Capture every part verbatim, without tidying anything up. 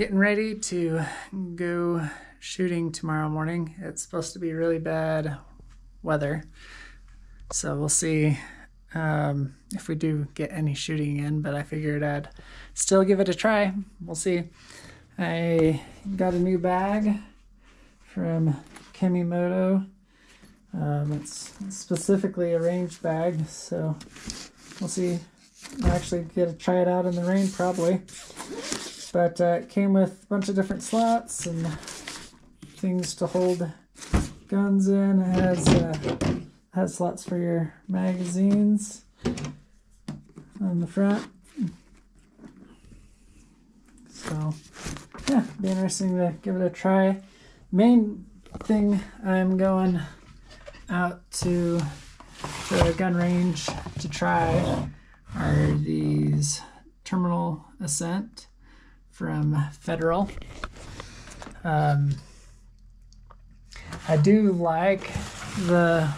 Getting ready to go shooting tomorrow morning. It's supposed to be really bad weather, so we'll see um, if we do get any shooting in, but I figured I'd still give it a try. We'll see. I got a new bag from Kemimoto. Um, it's specifically a range bag, so we'll see. I'll actually get to try it out in the rain probably. But uh, it came with a bunch of different slots and things to hold guns in. It has, uh, has slots for your magazines on the front. So yeah, it'll be interesting to give it a try. Main thing, I'm going out to the gun range to try are these Terminal Ascent from Federal. Um, I do like the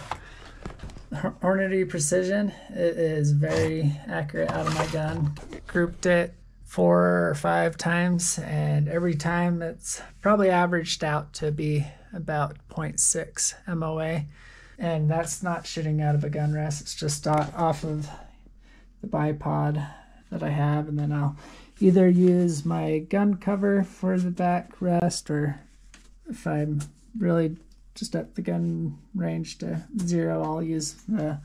Hornady Precision. It is very accurate out of my gun. Grouped it four or five times, and every time it's probably averaged out to be about zero point six M O A. And that's not shooting out of a gun rest, it's just off of the bipod that I have, and then I'll either use my gun cover for the back rest, or if I'm really just at the gun range to zero, I'll use the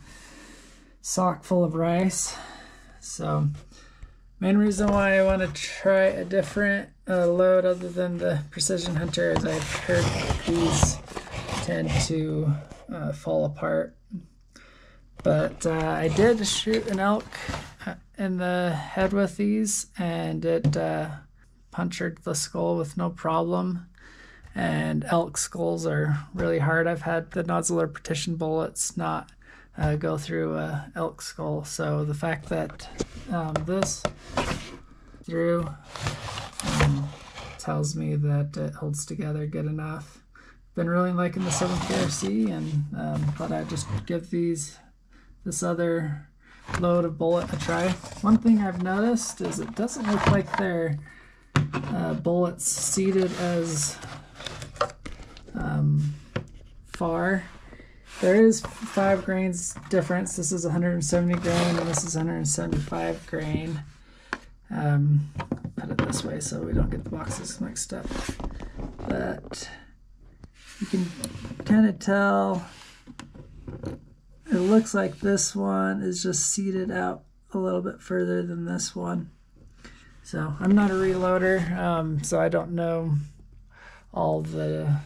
sock full of rice. So main reason why I want to try a different uh, load other than the Precision Hunter is I've heard these tend to uh, fall apart. But uh, I did shoot an elk in the head with these, and it uh, punctured the skull with no problem. And elk skulls are really hard. I've had the Nosler partition bullets not uh, go through a elk skull. So the fact that um, this through um, tells me that it holds together good enough. Been really liking the seven P R C, and um, thought I'd just give these this other load of bullet a try. One thing I've noticed is it doesn't look like they're uh, bullets seated as um, far. There is five grains difference. This is one hundred seventy grain and this is one hundred seventy-five grain. Um, put it this way so we don't get the boxes mixed up. But you can kind of tell it looks like this one is just seated out a little bit further than this one. So I'm not a reloader, um, so I don't know all the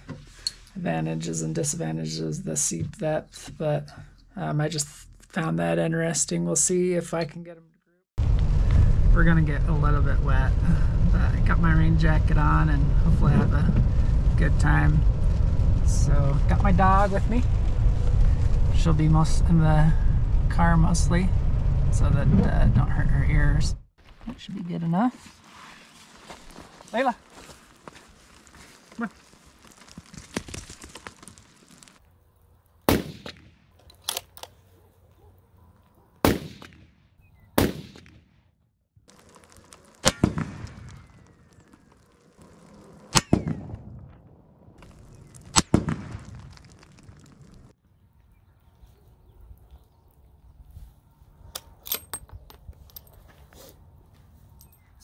advantages and disadvantages of the seat depth, but um, I just found that interesting. We'll see if I can get them to group. We're gonna get a little bit wet. But I got my rain jacket on and hopefully have a good time. So got my dog with me. She'll be most in the car mostly, so that uh, don't hurt her ears. That should be good enough. Layla, come on.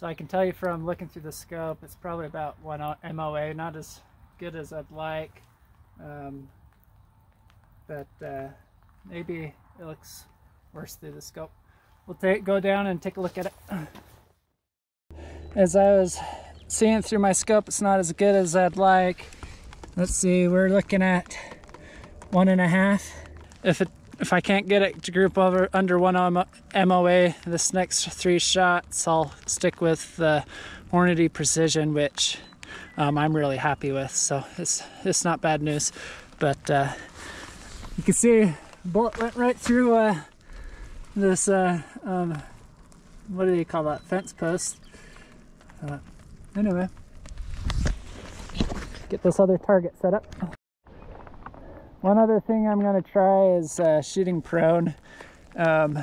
So I can tell you from looking through the scope, it's probably about one M O A, not as good as I'd like, um, but uh, maybe it looks worse through the scope. We'll take, go down and take a look at it. As I was seeing through my scope, it's not as good as I'd like. Let's see, we're looking at one and a half. If it If I can't get it to group over under one M O A, this next three shots, I'll stick with the Hornady Precision, which um, I'm really happy with. So it's it's not bad news, but uh, you can see bullet went right through uh, this uh, um, what do you call that, fence post? Uh, anyway, get this other target set up. One other thing I'm going to try is uh, shooting prone. Um,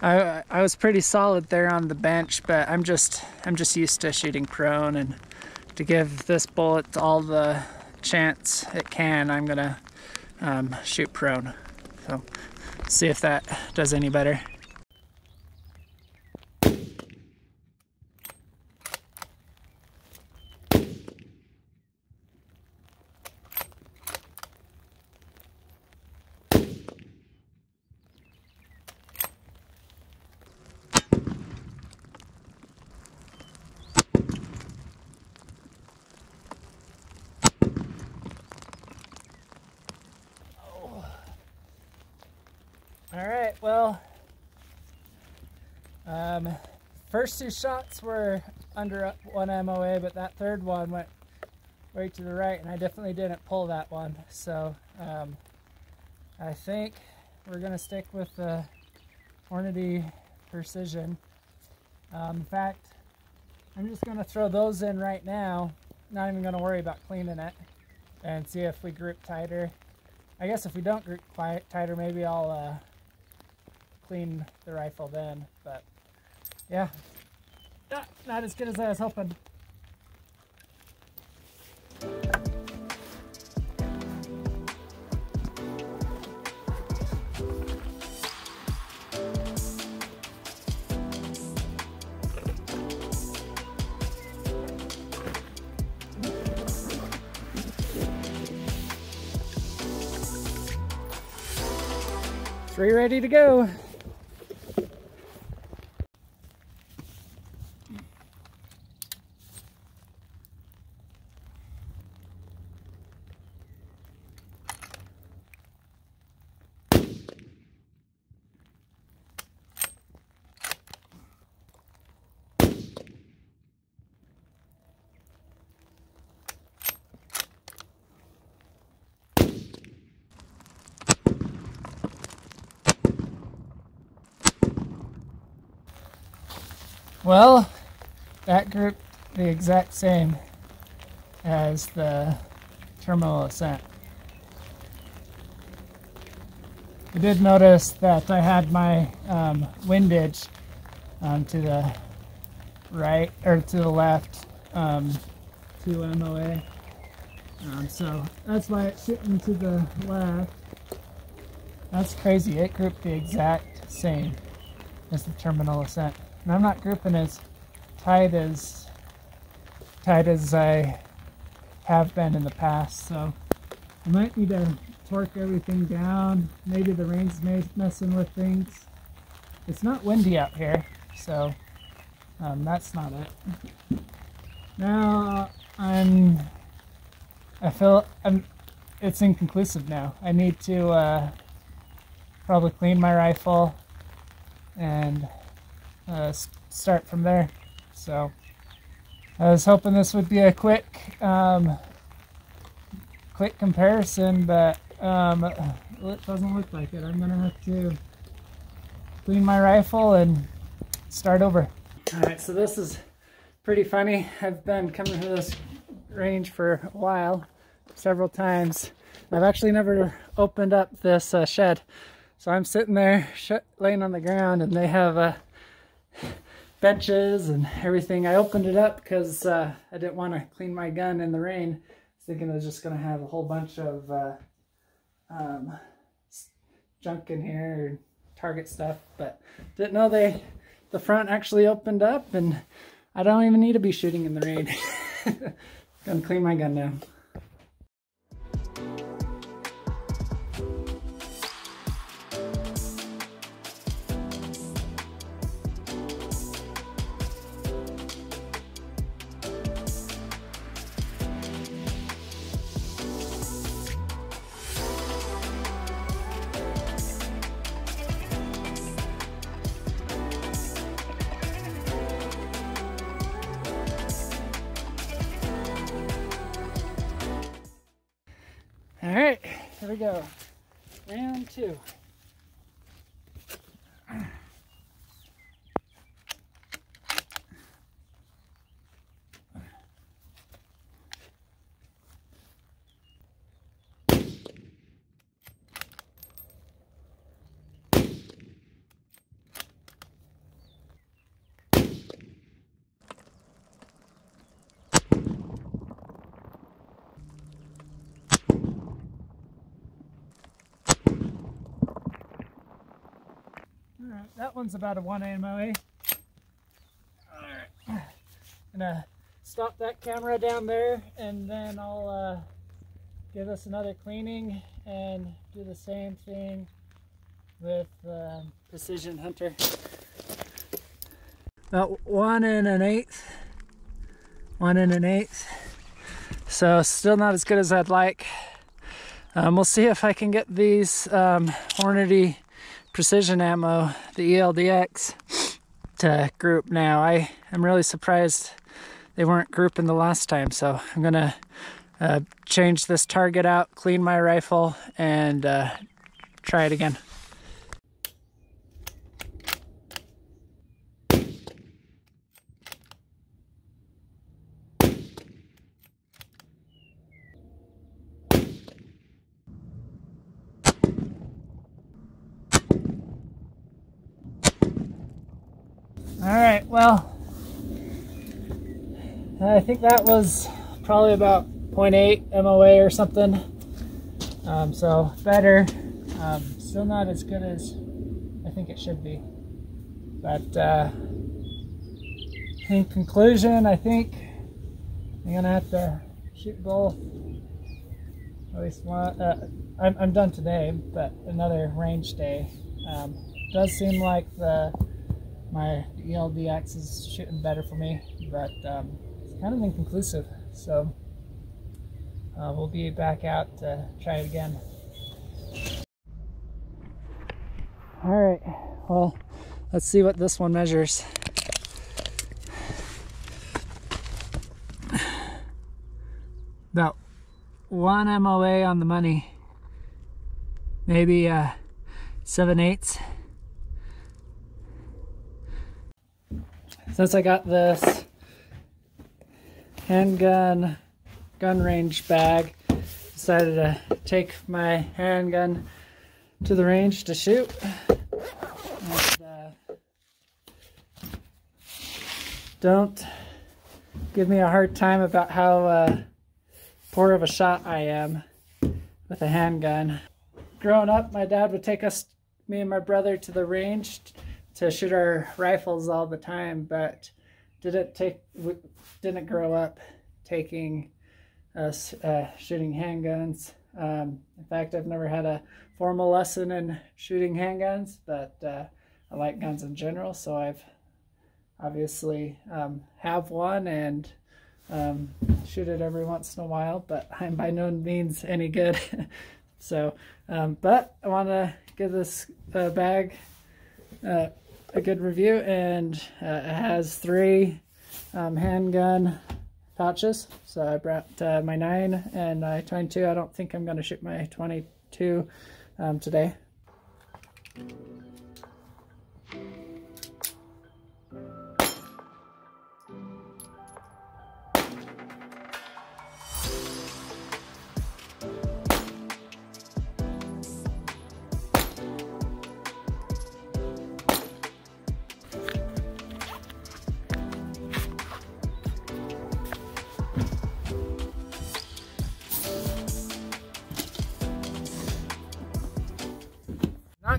I, I was pretty solid there on the bench, but I'm just I'm just used to shooting prone, and to give this bullet all the chance it can, I'm gonna um, shoot prone. So see if that does any better. Well, um, first two shots were under one M O A, but that third one went way to the right, and I definitely didn't pull that one. So um, I think we're going to stick with the Hornady Precision. Um, in fact, I'm just going to throw those in right now, not even going to worry about cleaning it, and see if we group tighter. I guess if we don't group tighter, maybe I'll... Uh, clean the rifle then, but yeah, not, not as good as I was hoping. Three ready to go. Well, that grouped the exact same as the Terminal Ascent. I did notice that I had my um, windage um, to the right, or to the left, um, to M O A. Um, so that's why it's shooting to the left. That's crazy, it grouped the exact same as the Terminal Ascent. And I'm not grouping as tight as tight as I have been in the past, so I might need to torque everything down. Maybe the rain's messing with things. It's not windy out here, so um, that's not it. Now I'm. I feel I'm. It's inconclusive now. I need to uh, probably clean my rifle and. Uh, start from there. So I was hoping this would be a quick um, quick comparison, but um, well, it doesn't look like it. I'm gonna have to clean my rifle and start over. Alright, so this is pretty funny. I've been coming to this range for a while, several times. I've actually never opened up this uh, shed, so I'm sitting there sh laying on the ground, and they have a benches and everything. I opened it up because uh, I didn't want to clean my gun in the rain. I was thinking I was just going to have a whole bunch of uh, um, junk in here, target stuff, but didn't know they the front actually opened up, and I don't even need to be shooting in the rain. I'm going to clean my gun now. Alright, here we go. Round two. Alright, that one's about a one M O A. Alright, gonna stop that camera down there and then I'll uh, give us another cleaning and do the same thing with um, Precision Hunter. About one and an eighth. One and an eighth. So still not as good as I'd like. Um, we'll see if I can get these um, Hornady Precision ammo, the E L D X, to group now. I am really surprised they weren't grouping the last time, so I'm gonna uh, change this target out, clean my rifle, and uh, try it again. Alright, well, I think that was probably about zero point eight M O A or something, um, so better, um, still not as good as I think it should be, but uh, in conclusion, I think I'm going to have to shoot both, at least one. uh, I'm, I'm done today, but another range day. Um, does seem like the my E L D X is shooting better for me, but um, it's kind of inconclusive, so uh, we'll be back out to try it again. Alright, well, let's see what this one measures. About one M O A on the money, maybe uh, seven eighths. Since I got this handgun gun range bag, decided to take my handgun to the range to shoot. And, uh, don't give me a hard time about how uh, poor of a shot I am with a handgun. Growing up, my dad would take us, me and my brother, to the range to shoot our rifles all the time, but didn't take, didn't grow up taking us uh, shooting handguns. Um, in fact, I've never had a formal lesson in shooting handguns, but uh, I like guns in general, so I've obviously um, have one and um, shoot it every once in a while. But I'm by no means any good. So, um, but I want to give this uh, bag Uh, a good review, and uh, it has three um, handgun pouches. So I brought uh, my nine and my twenty-two. I don't think I'm going to shoot my twenty-two um, today.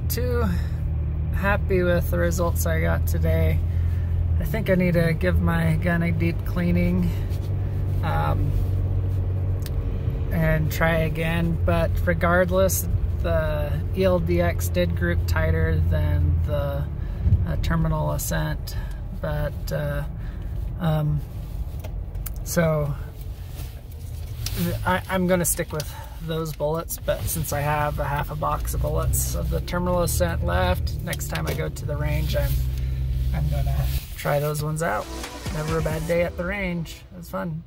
Too happy with the results I got today. I think I need to give my gun a deep cleaning um, and try again, but regardless, the E L D X did group tighter than the uh, Terminal Ascent, but uh, um, so I, I'm gonna stick with those bullets, but since I have a half a box of bullets of the Terminal Ascent left, next time I go to the range, I'm I'm gonna try those ones out. Never a bad day at the range. It was fun.